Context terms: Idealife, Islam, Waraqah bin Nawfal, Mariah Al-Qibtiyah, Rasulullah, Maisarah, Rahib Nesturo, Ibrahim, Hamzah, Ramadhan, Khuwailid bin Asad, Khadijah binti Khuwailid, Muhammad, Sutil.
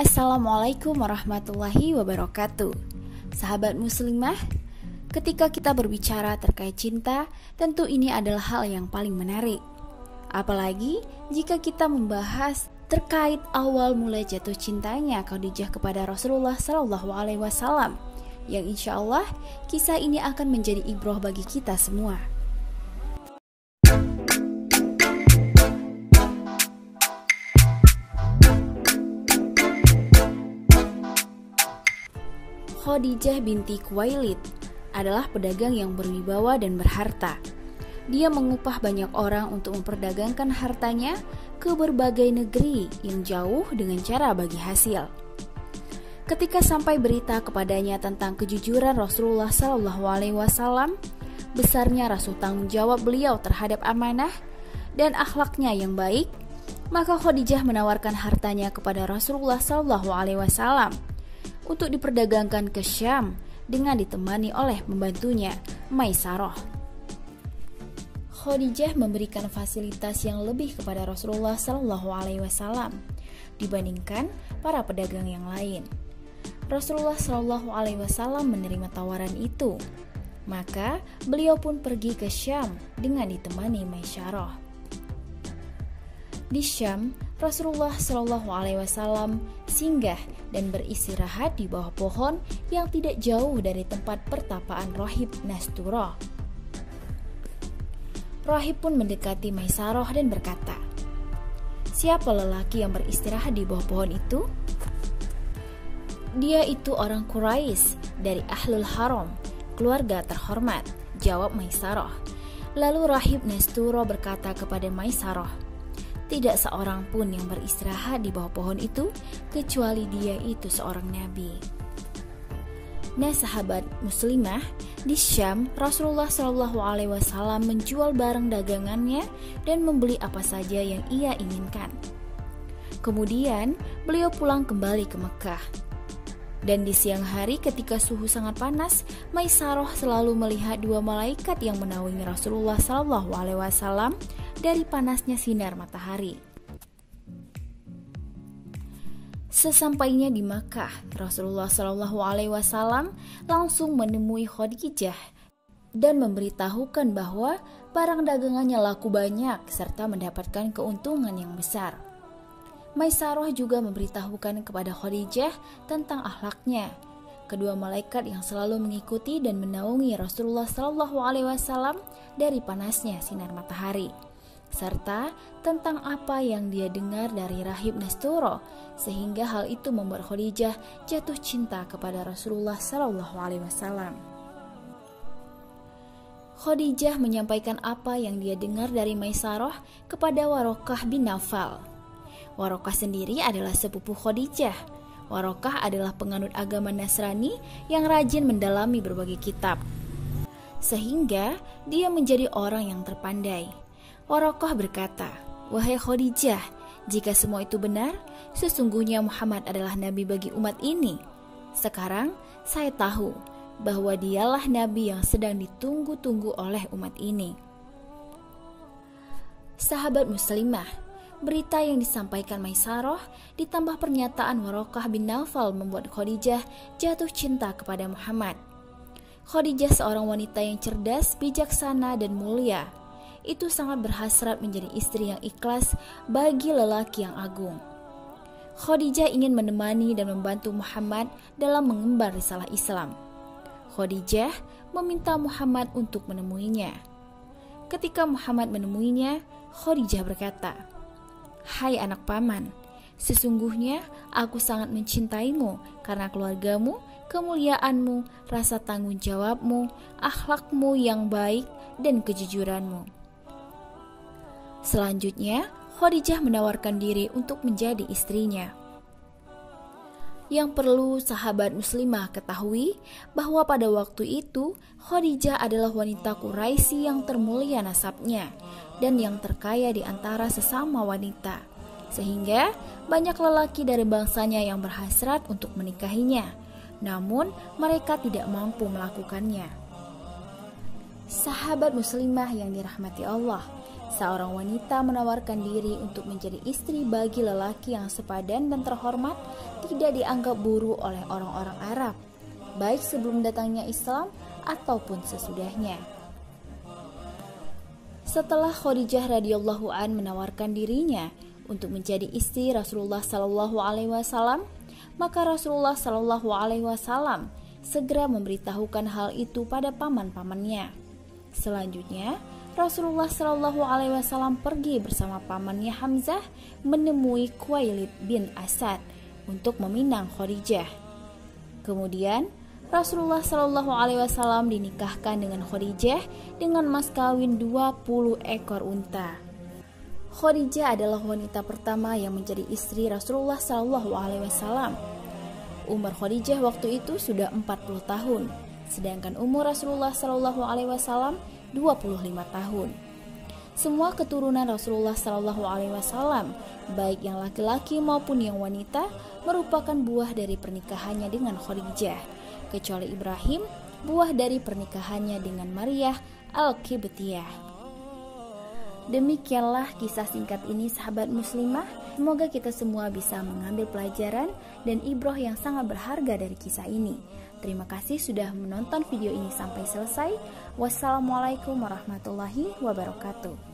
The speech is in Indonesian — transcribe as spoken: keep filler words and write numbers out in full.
Assalamualaikum warahmatullahi wabarakatuh. Sahabat muslimah, ketika kita berbicara terkait cinta, tentu ini adalah hal yang paling menarik. Apalagi jika kita membahas terkait awal mulai jatuh cintanya Khadijah kepada Rasulullah shallallahu alaihi wasallam, yang insya Allah kisah ini akan menjadi ibrah bagi kita semua. Khadijah binti Khuwailid adalah pedagang yang berwibawa dan berharta. Dia mengupah banyak orang untuk memperdagangkan hartanya ke berbagai negeri yang jauh dengan cara bagi hasil. Ketika sampai berita kepadanya tentang kejujuran Rasulullah shallallahu alaihi wasallam, besarnya rasa tanggung jawab beliau terhadap amanah dan akhlaknya yang baik, maka Khadijah menawarkan hartanya kepada Rasulullah shallallahu alaihi wasallam untuk diperdagangkan ke Syam dengan ditemani oleh pembantunya, Maisarah. Khadijah memberikan fasilitas yang lebih kepada Rasulullah shallallahu alaihi wasallam dibandingkan para pedagang yang lain. Rasulullah shallallahu alaihi wasallam menerima tawaran itu, maka beliau pun pergi ke Syam dengan ditemani Maisarah. Di Syam, Rasulullah shallallahu alaihi wasallam singgah dan beristirahat di bawah pohon yang tidak jauh dari tempat pertapaan Rahib Nesturo. Rahib pun mendekati Maisarah dan berkata, "Siapa lelaki yang beristirahat di bawah pohon itu?" "Dia itu orang Quraisy dari Ahlul Haram, keluarga terhormat," jawab Maisarah. Lalu Rahib Nesturo berkata kepada Maisarah, "Tidak seorang pun yang beristirahat di bawah pohon itu, kecuali dia itu seorang nabi." Nah sahabat muslimah, di Syam Rasulullah shallallahu alaihi wasallam menjual barang dagangannya dan membeli apa saja yang ia inginkan. Kemudian beliau pulang kembali ke Mekah. Dan di siang hari ketika suhu sangat panas, Maisarah selalu melihat dua malaikat yang menaungi Rasulullah shallallahu alaihi wasallam dari panasnya sinar matahari. Sesampainya di Makkah, Rasulullah shallallahu alaihi wasallam langsung menemui Khadijah dan memberitahukan bahwa barang dagangannya laku banyak serta mendapatkan keuntungan yang besar. Maisarah juga memberitahukan kepada Khadijah tentang akhlaknya. Kedua malaikat yang selalu mengikuti dan menaungi Rasulullah shallallahu alaihi wasallam dari panasnya sinar matahari, serta tentang apa yang dia dengar dari Rahib Nesturo, sehingga hal itu membuat Khadijah jatuh cinta kepada Rasulullah shallallahu alaihi wasallam. Khadijah menyampaikan apa yang dia dengar dari Maisarah kepada Waraqah bin Nawfal. Waraqah sendiri adalah sepupu Khadijah. Waraqah adalah penganut agama Nasrani yang rajin mendalami berbagai kitab, sehingga dia menjadi orang yang terpandai. Waraqah berkata, "Wahai Khadijah, jika semua itu benar, sesungguhnya Muhammad adalah nabi bagi umat ini. Sekarang saya tahu bahwa dialah nabi yang sedang ditunggu-tunggu oleh umat ini." Sahabat muslimah, berita yang disampaikan Maisarah ditambah pernyataan Waraqah bin Nawfal membuat Khadijah jatuh cinta kepada Muhammad. Khadijah seorang wanita yang cerdas, bijaksana, dan mulia. Itu sangat berhasrat menjadi istri yang ikhlas bagi lelaki yang agung. Khadijah ingin menemani dan membantu Muhammad dalam mengemban risalah Islam. Khadijah meminta Muhammad untuk menemuinya. Ketika Muhammad menemuinya, Khadijah berkata, "Hai anak paman, sesungguhnya aku sangat mencintaimu karena keluargamu, kemuliaanmu, rasa tanggung jawabmu, akhlakmu yang baik, dan kejujuranmu." Selanjutnya, Khadijah menawarkan diri untuk menjadi istrinya. Yang perlu sahabat muslimah ketahui bahwa pada waktu itu Khadijah adalah wanita Quraisy yang termulia nasabnya dan yang terkaya di antara sesama wanita, sehingga banyak lelaki dari bangsanya yang berhasrat untuk menikahinya, namun mereka tidak mampu melakukannya. Sahabat muslimah yang dirahmati Allah, seorang wanita menawarkan diri untuk menjadi istri bagi lelaki yang sepadan dan terhormat tidak dianggap buruk oleh orang-orang Arab, baik sebelum datangnya Islam ataupun sesudahnya. Setelah Khadijah radhiyallahu an menawarkan dirinya untuk menjadi istri Rasulullah sallallahu alaihi wasallam, maka Rasulullah sallallahu alaihi wasallam segera memberitahukan hal itu pada paman-pamannya. Selanjutnya, Rasulullah sallallahu alaihi wasallam pergi bersama pamannya Hamzah menemui Khuwailid bin Asad untuk meminang Khadijah. Kemudian, Rasulullah Shallallahu Alaihi Wasallam dinikahkan dengan Khadijah dengan mas kawin dua puluh ekor unta. Khadijah adalah wanita pertama yang menjadi istri Rasulullah Shallallahu Alaihi Wasallam. Umur Khadijah waktu itu sudah empat puluh tahun, sedangkan umur Rasulullah Shallallahu Alaihi Wasallam dua puluh lima tahun. Semua keturunan Rasulullah Shallallahu Alaihi Wasallam, baik yang laki-laki maupun yang wanita, merupakan buah dari pernikahannya dengan Khadijah, kecuali Ibrahim, buah dari pernikahannya dengan Mariah Al-Qibtiyah. Demikianlah kisah singkat ini, sahabat muslimah. Semoga kita semua bisa mengambil pelajaran dan ibroh yang sangat berharga dari kisah ini. Terima kasih sudah menonton video ini sampai selesai. Wassalamualaikum warahmatullahi wabarakatuh.